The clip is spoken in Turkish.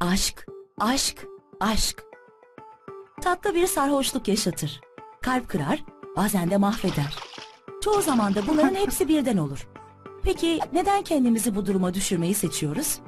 Aşk, aşk, aşk. Tatlı bir sarhoşluk yaşatır. Kalp kırar, bazen de mahveder. Çoğu zaman da bunların hepsi birden olur. Peki neden kendimizi bu duruma düşürmeyi seçiyoruz?